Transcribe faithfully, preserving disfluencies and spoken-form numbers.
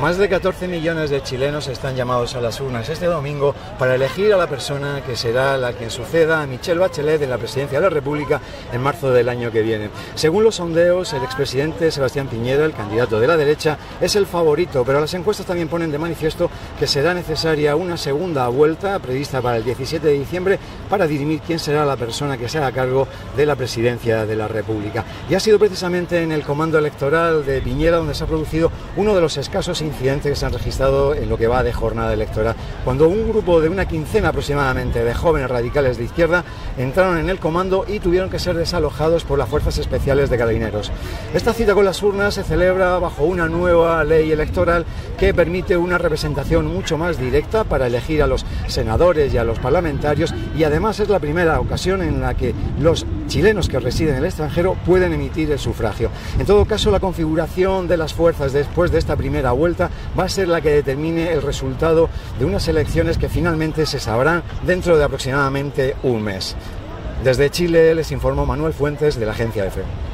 Más de catorce millones de chilenos están llamados a las urnas este domingo para elegir a la persona que será la que suceda a Michelle Bachelet en la presidencia de la República en marzo del año que viene. Según los sondeos, el expresidente Sebastián Piñera, el candidato de la derecha, es el favorito, pero las encuestas también ponen de manifiesto que será necesaria una segunda vuelta prevista para el diecisiete de diciembre para dirimir quién será la persona que sea a cargo de la presidencia de la República. Y ha sido precisamente en el comando electoral de Piñera donde se ha producido uno de los escasos incidentes que se han registrado en lo que va de jornada electoral, cuando un grupo de una quincena aproximadamente de jóvenes radicales de izquierda entraron en el comando y tuvieron que ser desalojados por las fuerzas especiales de carabineros. Esta cita con las urnas se celebra bajo una nueva ley electoral que permite una representación mucho más directa para elegir a los senadores y a los parlamentarios, y además es la primera ocasión en la que los chilenos que residen en el extranjero pueden emitir el sufragio. En todo caso, la configuración de las fuerzas después de esta primera vuelta va a ser la que determine el resultado de unas elecciones que finalmente se sabrán dentro de aproximadamente un mes. Desde Chile les informó Manuel Fuentes de la agencia EFE.